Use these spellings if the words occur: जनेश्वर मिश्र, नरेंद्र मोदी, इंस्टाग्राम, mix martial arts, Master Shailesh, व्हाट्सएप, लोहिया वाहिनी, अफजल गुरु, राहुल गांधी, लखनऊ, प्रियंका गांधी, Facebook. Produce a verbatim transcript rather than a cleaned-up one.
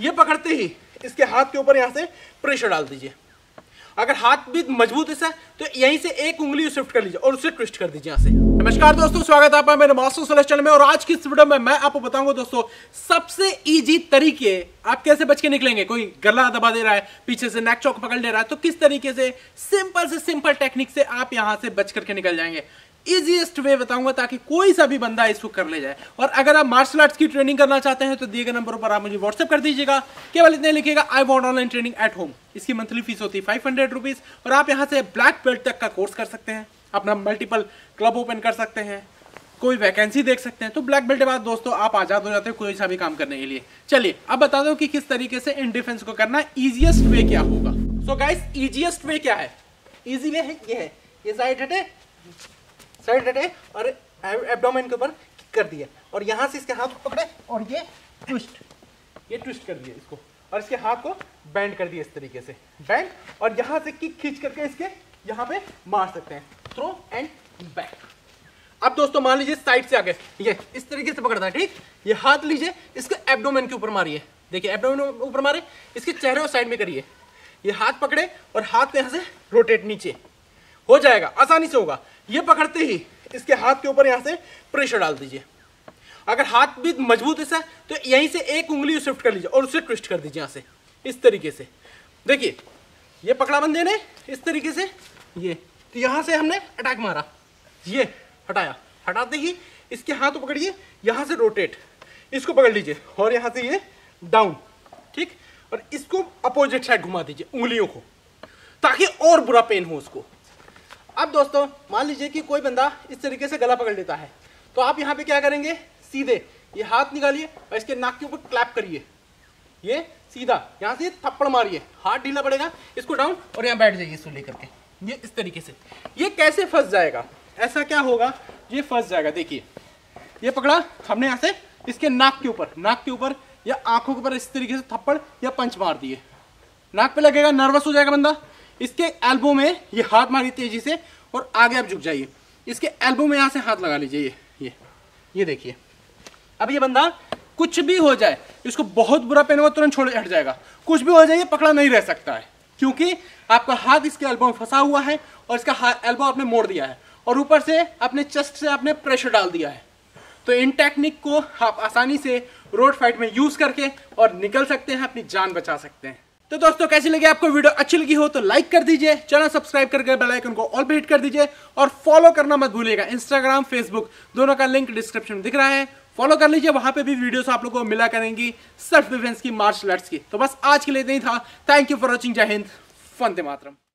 ये पकड़ते ही इसके हाथ के ऊपर यहाँ से प्रेशर डाल दीजिए। अगर हाथ भी मजबूत है तो यहीं से एक उंगली शिफ्ट कर लीजिए और उसे ट्विस्ट कर दीजिए यहाँ से। नमस्कार दोस्तों, स्वागत है आपका मेरे मास्टर शैलेश चैनल में। और आज की इस वीडियो में मैं आपको बताऊंगा दोस्तों सबसे इजी तरीके आप कैसे बच के निकलेंगे। कोई गला दबा दे रहा है, पीछे से नेक चौक पकड़ ले रहा है, तो किस तरीके से सिंपल से सिंपल टेक्निक से आप यहाँ से बच करके निकल जाएंगे। इजीएस्ट वे बताऊंगा ताकि कोई सा भी बंदा इसको कर ले जाए। और अगर आप मार्शल आर्ट्स की ट्रेनिंग करना चाहते हैं तो दिए गए नंबर पर आप मुझे व्हाट्सएप कर दीजिएगा। केवल इतने लिखिएगा I want online training at home. इसकी मंथली फीस होती है फाइव हंड्रेड रुपीज और आप यहाँ से ब्लैक बेल्ट तक का कोर्स कर सकते हैं, अपना मल्टीपल क्लब ओपन कर सकते हैं, कोई वैकेंसी देख सकते हैं। तो ब्लैक बेल्ट के बाद दोस्तों आप आजाद हो जाते हैं कोई सा भी काम करने के लिए। चलिए अब बता दो कि किस तरीके से इन डिफेंस को करना, इजीएस्ट वे क्या होगा। सो गाइस, इजीएस्ट वे क्या है? इजी वे है ये है, ये साइड हटे साइड हटे और एब्डोमेन के ऊपर कर दिया और यहाँ से इसके हाथ को पकड़े और ये ट्विस्ट ये ट्विस्ट कर दिया इसको और इसके हाथ को बैंड कर दिया इस तरीके से बैंड। और यहाँ से किक खींच करके इसके यहाँ पे मार सकते हैं, थ्रो एंड बैक। अब दोस्तों मान लीजिए साइड से आगे ये इस तरीके से पकड़ना है, ठीक। ये हाथ लीजिए, इसके एब्डोमेन के ऊपर मारिए, देखिए एब्डोमेन के ऊपर मारे, इसके चेहरे और साइड में करिए। ये हाथ पकड़े और हाथ को यहाँ से रोटेट नीचे हो जाएगा, आसानी से होगा। ये पकड़ते ही इसके हाथ के ऊपर यहाँ से प्रेशर डाल दीजिए। अगर हाथ भी मजबूत है तो यहीं से एक उंगली शिफ्ट कर लीजिए और उसे ट्विस्ट कर दीजिए यहाँ से इस तरीके से। देखिए ये पकड़ा बंदे ने इस तरीके से, ये तो यहाँ से हमने अटैक मारा, ये हटाया, हटाते ही इसके हाथ को पकड़िए, यहाँ से रोटेट इसको पकड़ लीजिए और यहाँ से ये डाउन, ठीक। और इसको अपोजिट साइड घुमा दीजिए उंगलियों को ताकि और बुरा पेन हो उसको। अब दोस्तों मान लीजिए कि कोई बंदा इस तरीके से गला पकड़ लेता है तो आप यहाँ पे क्या करेंगे, सीधे ये हाथ निकालिए और इसके नाक के ऊपर क्लैप करिए, ये सीधा यहाँ से थप्पड़ मारिए, हाथ ढीला पड़ेगा, इसको डाउन और यहाँ बैठ जाइए इसको लेकर के ये इस तरीके से। ये कैसे फंस जाएगा, ऐसा क्या होगा ये फंस जाएगा। देखिए ये पकड़ा हमने यहाँ से, इसके नाक के ऊपर नाक के ऊपर या आँखों के ऊपर इस तरीके से थप्पड़ या पंच मार दिए, नाक पे लगेगा, नर्वस हो जाएगा बंदा। इसके एल्बो में ये हाथ मारिए तेजी से और आगे आप झुक जाइए, इसके एल्बो में यहाँ से हाथ लगा लीजिए, ये ये ये देखिए। अब ये बंदा कुछ भी हो जाए, इसको बहुत बुरा पेन होगा, तुरंत छोड़ हट जाएगा। कुछ भी हो जाए ये पकड़ा नहीं रह सकता है क्योंकि आपका हाथ इसके एल्बो में फंसा हुआ है और इसका एल्बो आपने मोड़ दिया है और ऊपर से अपने चेस्ट से आपने प्रेशर डाल दिया है। तो इन टेक्निक को आप आसानी से रोड फाइट में यूज़ करके और निकल सकते हैं, अपनी जान बचा सकते हैं। तो दोस्तों कैसी लगी आपको वीडियो, अच्छी लगी हो तो लाइक कर दीजिए, चैनल सब्सक्राइब करके बेल आइकन को ऑल पे हिट कर दीजिए और फॉलो करना मत भूलिएगा। इंस्टाग्राम फेसबुक दोनों का लिंक डिस्क्रिप्शन में दिख रहा है, फॉलो कर लीजिए, वहां पे भी वीडियोस आप लोगों को मिला करेंगी सेल्फ डिफेंस की, मार्शल आर्ट्स की। तो बस आज के लिए इतना ही था। Thank you for watching. जय हिंद, वंदे मातरम।